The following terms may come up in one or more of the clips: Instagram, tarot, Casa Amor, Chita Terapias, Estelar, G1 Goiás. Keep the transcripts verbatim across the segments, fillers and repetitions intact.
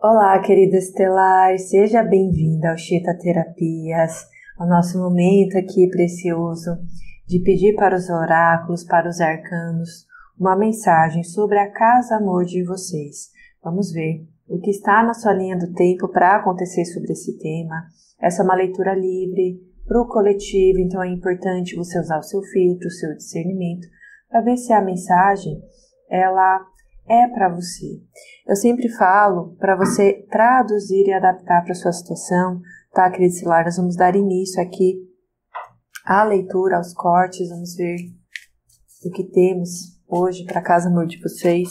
Olá, querido Estelar, seja bem-vinda ao Chita Terapias, ao nosso momento aqui precioso de pedir para os oráculos, para os arcanos, uma mensagem sobre a Casa Amor de vocês. Vamos ver o que está na sua linha do tempo para acontecer sobre esse tema. Essa é uma leitura livre para o coletivo, então é importante você usar o seu filtro, o seu discernimento, para ver se a mensagem, ela é para você. Eu sempre falo para você traduzir e adaptar para a sua situação, tá, querido Estelar? Nós vamos dar início aqui à leitura, aos cortes, vamos ver o que temos hoje para Casa Amor de vocês.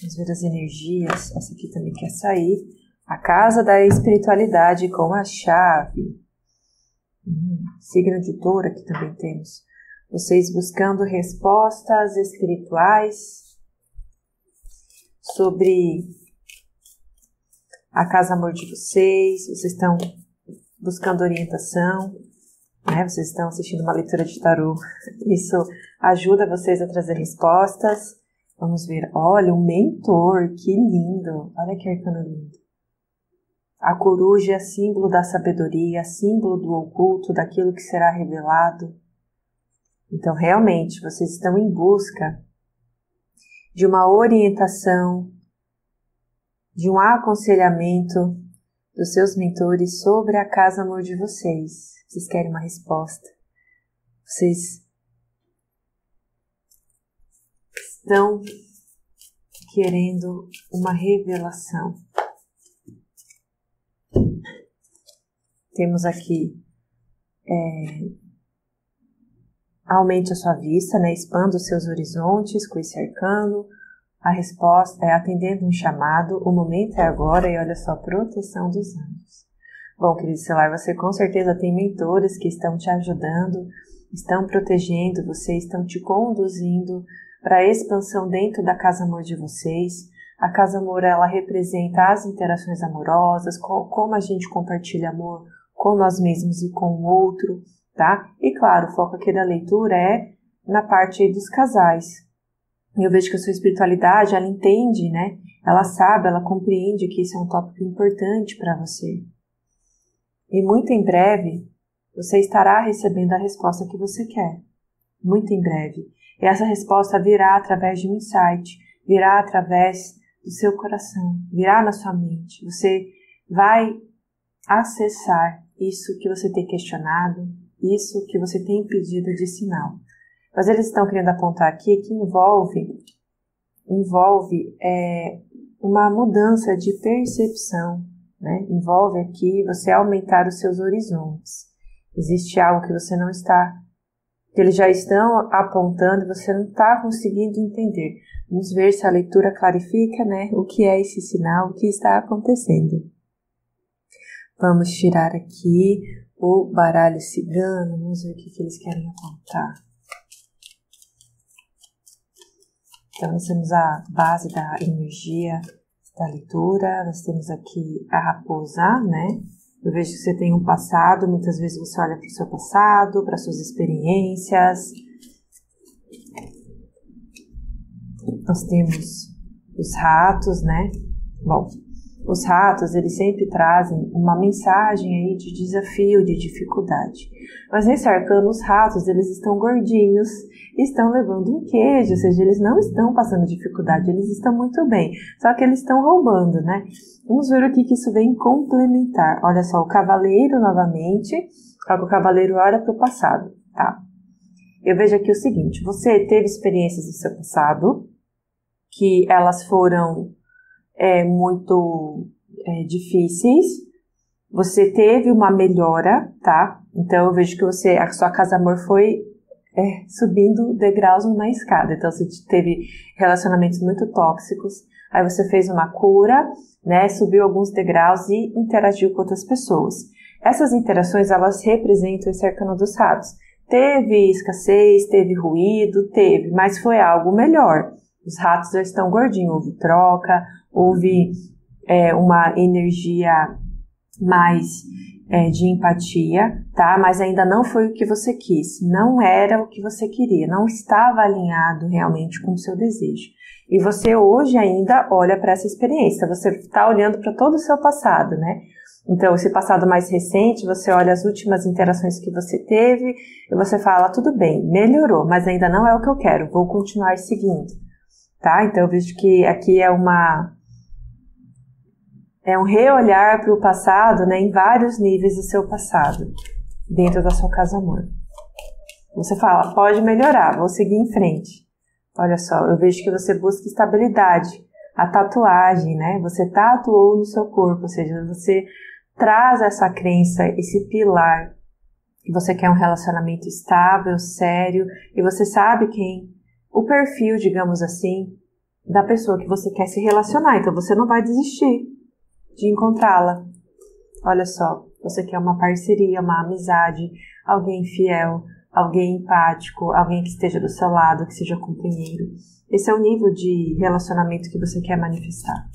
Vamos ver as energias, essa aqui também quer sair. A Casa da Espiritualidade com a chave. Hum, signo de touro aqui também temos. Vocês buscando respostas espirituais sobre a Casa Amor de vocês, vocês estão buscando orientação, né? Vocês estão assistindo uma leitura de tarô, isso ajuda vocês a trazer respostas. Vamos ver, olha, um mentor, que lindo, olha que arcano lindo. A coruja é símbolo da sabedoria, símbolo do oculto, daquilo que será revelado. Então, realmente, vocês estão em busca de uma orientação, de um aconselhamento dos seus mentores sobre a Casa Amor de vocês. Vocês querem uma resposta. Vocês estão querendo uma revelação. Temos aqui... É, aumente a sua vista, né? Expanda os seus horizontes com esse arcano. A resposta é atendendo um chamado, o momento é agora e olha só, proteção dos anjos. Bom, querido Estelar, você com certeza tem mentores que estão te ajudando, estão protegendo você, estão te conduzindo para a expansão dentro da Casa Amor de vocês. A Casa Amor, ela representa as interações amorosas, como a gente compartilha amor com nós mesmos e com o outro. Tá? E claro, o foco aqui da leitura é na parte aí dos casais. Eu vejo que a sua espiritualidade, ela entende, né? Ela sabe, ela compreende que isso é um tópico importante para você. E muito em breve, você estará recebendo a resposta que você quer. Muito em breve. E essa resposta virá através de um insight, virá através do seu coração, virá na sua mente. Você vai acessar isso que você tem questionado, isso que você tem pedido de sinal. Mas eles estão querendo apontar aqui que envolve, envolve é, uma mudança de percepção, né? Envolve aqui você aumentar os seus horizontes. Existe algo que você não está, que eles já estão apontando e você não está conseguindo entender. Vamos ver se a leitura clarifica, né? O que é esse sinal, o que está acontecendo. Vamos tirar aqui o baralho cigano, vamos ver o que, que eles querem apontar. Então, nós temos a base da energia da leitura, nós temos aqui a raposa, né? Eu vejo que você tem um passado, muitas vezes você olha para o seu passado, para suas experiências. Nós temos os ratos, né? Bom... Os ratos, eles sempre trazem uma mensagem aí de desafio, de dificuldade. Mas nesse arcano, os ratos, eles estão gordinhos, estão levando um queijo, ou seja, eles não estão passando dificuldade, eles estão muito bem. Só que eles estão roubando, né? Vamos ver o que que isso vem complementar. Olha só, o cavaleiro novamente, só que o cavaleiro olha para o passado, tá? Eu vejo aqui o seguinte, você teve experiências do seu passado, que elas foram... É, muito é, difíceis, você teve uma melhora, tá? Então eu vejo que você, a sua Casa Amor foi é, subindo degraus na escada, então você teve relacionamentos muito tóxicos, aí você fez uma cura, né? Subiu alguns degraus e interagiu com outras pessoas. Essas interações, elas representam esse arcano dos ratos. Teve escassez, teve ruído, teve, mas foi algo melhor. Os ratos já estão gordinhos, houve troca, houve é, uma energia mais é, de empatia, tá? Mas ainda não foi o que você quis, não era o que você queria, não estava alinhado realmente com o seu desejo. E você hoje ainda olha para essa experiência, você está olhando para todo o seu passado, né? Então, esse passado mais recente, você olha as últimas interações que você teve e você fala, tudo bem, melhorou, mas ainda não é o que eu quero, vou continuar seguindo, tá? Então, eu vejo que aqui é uma... é um reolhar para o passado, né, em vários níveis do seu passado, dentro da sua Casa Amor. Você fala, pode melhorar, vou seguir em frente. Olha só, eu vejo que você busca estabilidade, a tatuagem, né? Você tatuou no seu corpo, ou seja, você traz essa crença, esse pilar, que você quer um relacionamento estável, sério, e você sabe quem, o perfil, digamos assim, da pessoa que você quer se relacionar, então você não vai desistir de encontrá-la. Olha só, você quer uma parceria, uma amizade, alguém fiel, alguém empático, alguém que esteja do seu lado, que seja companheiro. Esse é o nível de relacionamento que você quer manifestar.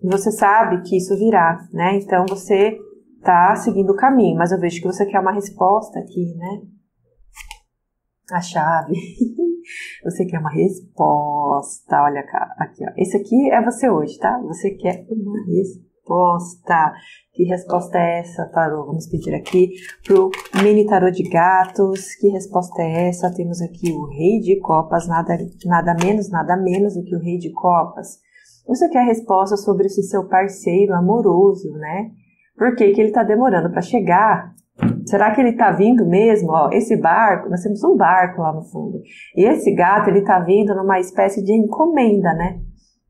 E você sabe que isso virá, né? Então você tá seguindo o caminho, mas eu vejo que você quer uma resposta aqui, né? A chave. Você quer uma resposta, olha cá, aqui, ó. Esse aqui é você hoje, tá? Você quer uma resposta. Que resposta é essa, tarô? Vamos pedir aqui pro mini tarô de gatos. Que resposta é essa? Temos aqui o Rei de Copas, nada, nada menos, nada menos do que o Rei de Copas. Você quer resposta sobre esse seu parceiro amoroso, né? Por que que ele tá demorando para chegar? Será que ele tá vindo mesmo? Ó, esse barco, nós temos um barco lá no fundo. E esse gato, ele tá vindo numa espécie de encomenda, né?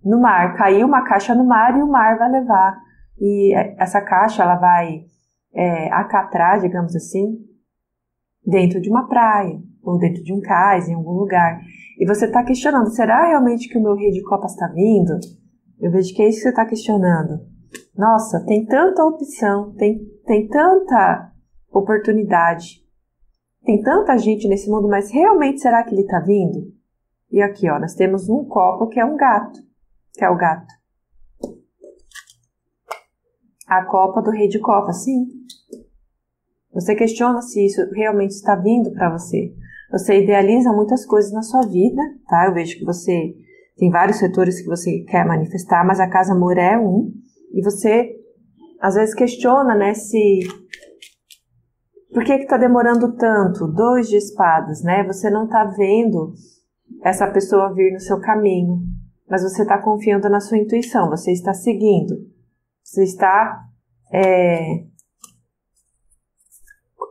No mar. Caiu uma caixa no mar e o mar vai levar. E essa caixa, ela vai é, acatrar, digamos assim, dentro de uma praia. Ou dentro de um cais, em algum lugar. E você tá questionando, será realmente que o meu Rei de Copas tá vindo? Eu vejo que é isso que você tá questionando. Nossa, tem tanta opção, tem, tem tanta... oportunidade. Tem tanta gente nesse mundo, mas realmente será que ele tá vindo? E aqui, ó, nós temos um copo que é um gato, que é o gato. A copa do Rei de Copas, sim. Você questiona se isso realmente está vindo para você. Você idealiza muitas coisas na sua vida, tá? Eu vejo que você tem vários setores que você quer manifestar, mas a Casa Amor é um. E você, às vezes, questiona, né, se... Por que que tá demorando tanto? Dois de espadas, né? Você não tá vendo essa pessoa vir no seu caminho, mas você tá confiando na sua intuição, você está seguindo, você está, é,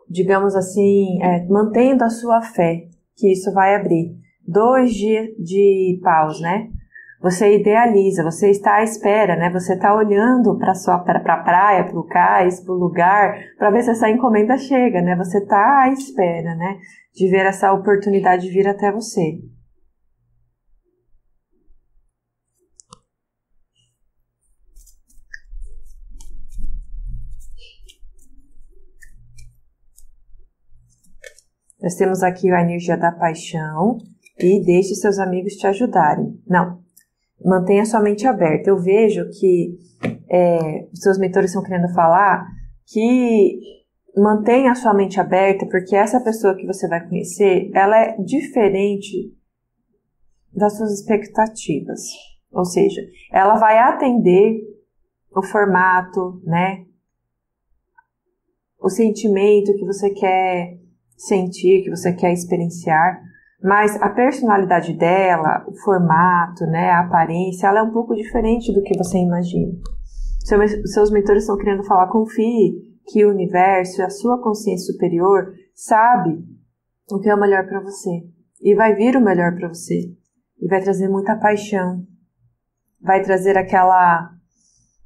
digamos assim, é, mantendo a sua fé, que isso vai abrir. Dois de, de paus, né? Você idealiza, você está à espera, né? Você está olhando para a pra, pra praia, para o cais, para o lugar, para ver se essa encomenda chega, né? Você está à espera, né? De ver essa oportunidade vir até você. Nós temos aqui a energia da paixão e deixe seus amigos te ajudarem. Não. Mantenha sua mente aberta. Eu vejo que é, os seus mentores estão querendo falar que mantenha a sua mente aberta, porque essa pessoa que você vai conhecer, ela é diferente das suas expectativas. Ou seja, ela vai atender o formato, né? O sentimento que você quer sentir, que você quer experienciar. Mas a personalidade dela, o formato, né, a aparência, ela é um pouco diferente do que você imagina. Seu, seus mentores estão querendo falar, confie que o universo e a sua consciência superior sabe o que é o melhor para você. E vai vir o melhor para você. E vai trazer muita paixão. Vai trazer aquela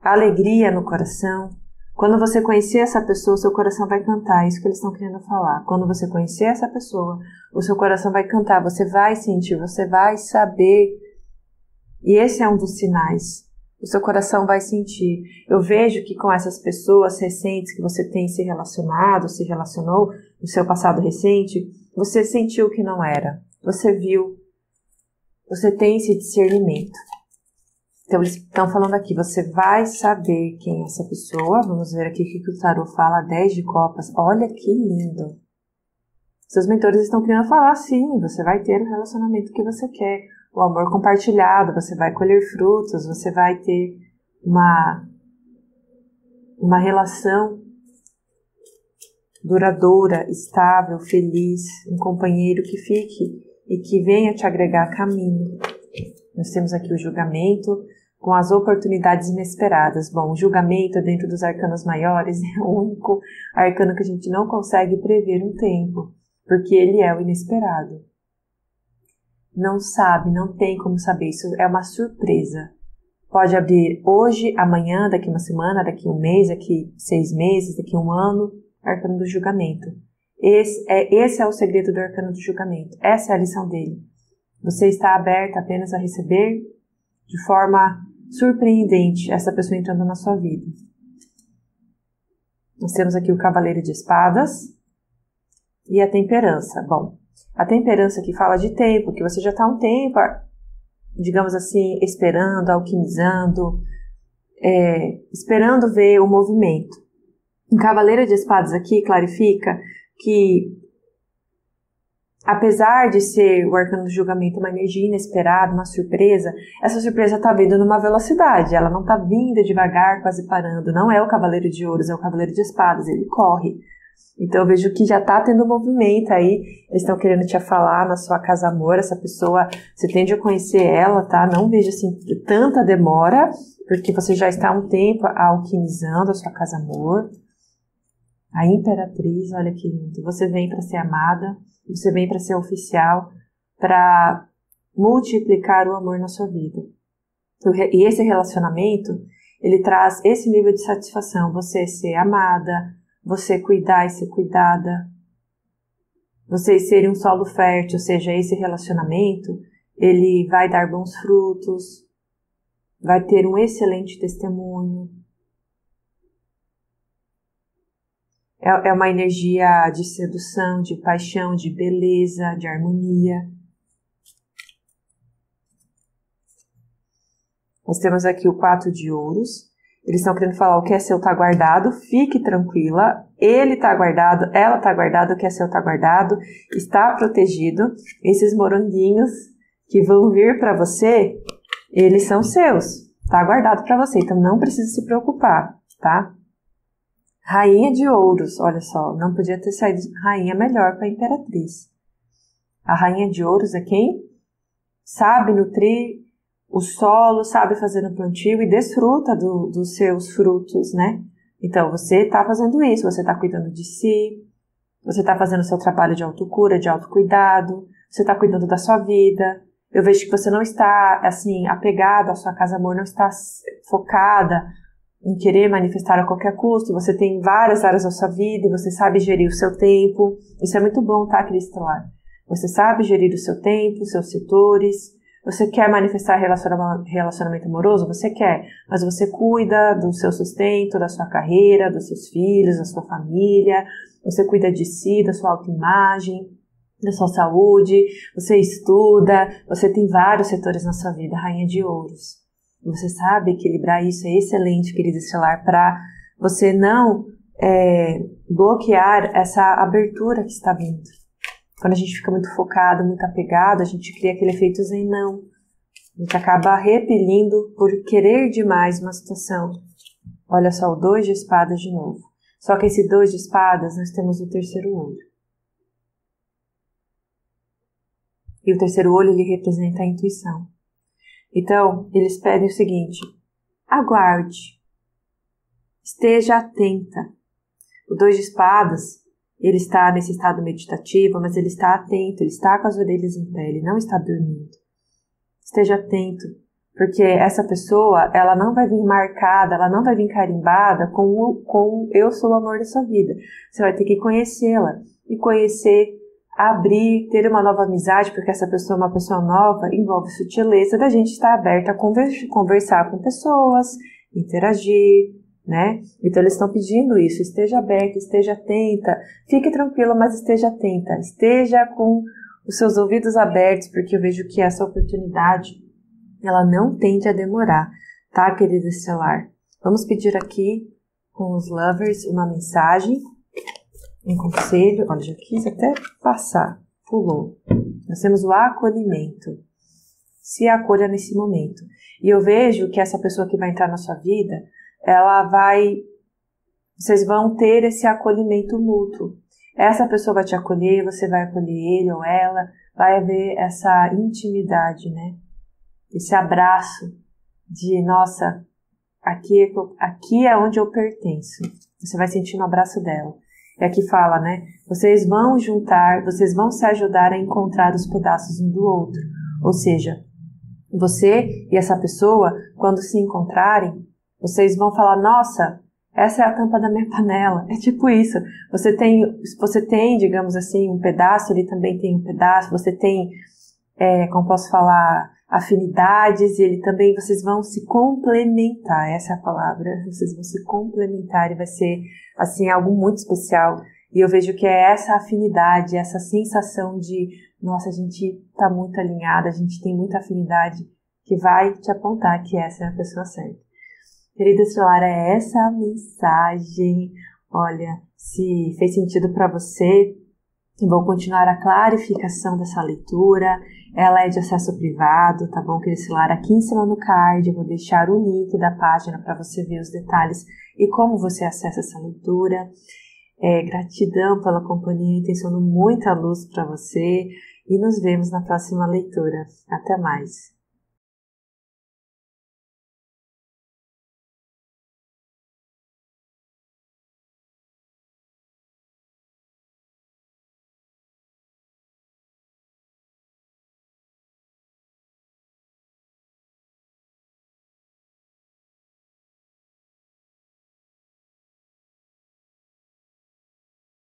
alegria no coração. Quando você conhecer essa pessoa, seu coração vai cantar, é isso que eles estão querendo falar. Quando você conhecer essa pessoa, o seu coração vai cantar, você vai sentir, você vai saber. E esse é um dos sinais. O seu coração vai sentir. Eu vejo que com essas pessoas recentes que você tem se relacionado, se relacionou no seu passado recente, você sentiu que não era. Você viu. Você tem esse discernimento. Então, eles estão falando aqui, você vai saber quem é essa pessoa. Vamos ver aqui o que o tarot fala, dez de copas. Olha que lindo. Seus mentores estão querendo falar, sim, você vai ter o relacionamento que você quer. O amor compartilhado, você vai colher frutos, você vai ter uma, uma relação duradoura, estável, feliz, um companheiro que fique e que venha te agregar caminho. Nós temos aqui o julgamento com as oportunidades inesperadas. Bom, o julgamento dentro dos arcanos maiores é o único arcano que a gente não consegue prever um tempo, porque ele é o inesperado. Não sabe, não tem como saber, isso é uma surpresa. Pode abrir hoje, amanhã, daqui uma semana, daqui um mês, daqui seis meses, daqui um ano. Arcano do julgamento. Esse é, esse é o segredo do arcano do julgamento. Essa é a lição dele. Você está aberta apenas a receber de forma surpreendente essa pessoa entrando na sua vida. Nós temos aqui o Cavaleiro de Espadas e a Temperança. Bom, a Temperança que fala de tempo, que você já está há um tempo, digamos assim, esperando, alquimizando, é, esperando ver o movimento. O Cavaleiro de Espadas aqui clarifica que, apesar de ser o arcano do julgamento uma energia inesperada, uma surpresa, essa surpresa está vindo numa velocidade, ela não está vindo devagar, quase parando. Não é o Cavaleiro de Ouros, é o Cavaleiro de Espadas, ele corre. Então eu vejo que já está tendo movimento aí, eles estão querendo te falar na sua Casa Amor, essa pessoa, você tende a conhecer ela, tá? Não vejo assim tanta demora, porque você já está há um tempo alquimizando a sua Casa Amor. A Imperatriz, olha que lindo, você vem para ser amada, você vem para ser oficial, para multiplicar o amor na sua vida. E esse relacionamento, ele traz esse nível de satisfação, você ser amada, você cuidar e ser cuidada, vocês serem um solo fértil, ou seja, esse relacionamento, ele vai dar bons frutos, vai ter um excelente testemunho. É uma energia de sedução, de paixão, de beleza, de harmonia. Nós temos aqui o Quatro de Ouros. Eles estão querendo falar o que é seu tá guardado, fique tranquila. Ele tá guardado, ela tá guardada, o que é seu tá guardado, está protegido. Esses moranguinhos que vão vir para você, eles são seus. Tá guardado para você, então não precisa se preocupar, tá? Rainha de Ouros, olha só, não podia ter saído rainha melhor para a Imperatriz. A Rainha de Ouros é quem sabe nutrir o solo, sabe fazer no plantio e desfruta do, dos seus frutos, né? Então, você está fazendo isso, você está cuidando de si, você está fazendo o seu trabalho de autocura, de autocuidado, você está cuidando da sua vida. Eu vejo que você não está, assim, apegada à sua Casa Amor, não está focada em querer manifestar a qualquer custo, você tem várias áreas da sua vida, você sabe gerir o seu tempo, isso é muito bom, tá, Estelar? Você sabe gerir o seu tempo, os seus setores, você quer manifestar relacionamento amoroso? Você quer, mas você cuida do seu sustento, da sua carreira, dos seus filhos, da sua família, você cuida de si, da sua autoimagem, da sua saúde, você estuda, você tem vários setores na sua vida, Rainha de Ouros. Você sabe equilibrar isso, é excelente, querida Estelar, para você não é, bloquear essa abertura que está vindo. Quando a gente fica muito focado, muito apegado, a gente cria aquele efeito zen não. A gente acaba repelindo por querer demais uma situação. Olha só, o dois de espadas de novo. Só que esse dois de espadas, nós temos o terceiro olho. E o terceiro olho, ele representa a intuição. Então, eles pedem o seguinte, aguarde, esteja atenta. O dois de espadas, ele está nesse estado meditativo, mas ele está atento, ele está com as orelhas em pé, ele não está dormindo. Esteja atento, porque essa pessoa, ela não vai vir marcada, ela não vai vir carimbada com o, com eu sou o amor da sua vida. Você vai ter que conhecê-la e conhecer abrir, ter uma nova amizade, porque essa pessoa é uma pessoa nova, envolve sutileza da gente estar aberta a conversar com pessoas, interagir, né? Então eles estão pedindo isso, esteja aberta, esteja atenta, fique tranquila, mas esteja atenta, esteja com os seus ouvidos abertos, porque eu vejo que essa oportunidade ela não tende a demorar, tá, querida Estelar? Vamos pedir aqui com os lovers uma mensagem, um conselho. Olha, já quis até passar, pulou. Nós temos o acolhimento. Se acolha nesse momento. E eu vejo que essa pessoa que vai entrar na sua vida, ela vai... Vocês vão ter esse acolhimento mútuo. Essa pessoa vai te acolher, você vai acolher ele ou ela. Vai haver essa intimidade, né? Esse abraço de, nossa, aqui, aqui é onde eu pertenço. Você vai sentir um abraço dela. E aqui fala, né? Vocês vão juntar, vocês vão se ajudar a encontrar os pedaços um do outro. Ou seja, você e essa pessoa, quando se encontrarem, vocês vão falar, nossa, essa é a tampa da minha panela. É tipo isso. Você tem, você tem, digamos assim, um pedaço, ele também tem um pedaço, você tem, é, como posso falar, afinidades, e ele também, vocês vão se complementar, essa é a palavra, vocês vão se complementar, e vai ser, assim, algo muito especial. E eu vejo que é essa afinidade, essa sensação de, nossa, a gente tá muito alinhada, a gente tem muita afinidade, que vai te apontar que essa é a pessoa certa. Querida Estelar, é essa a mensagem. Olha, se fez sentido para você, vou continuar a clarificação dessa leitura. Ela é de acesso privado, tá bom, querida Estelar? Aqui em cima no card eu vou deixar o link da página para você ver os detalhes e como você acessa essa leitura. É, gratidão pela companhia, intenciono muita luz para você e nos vemos na próxima leitura. Até mais!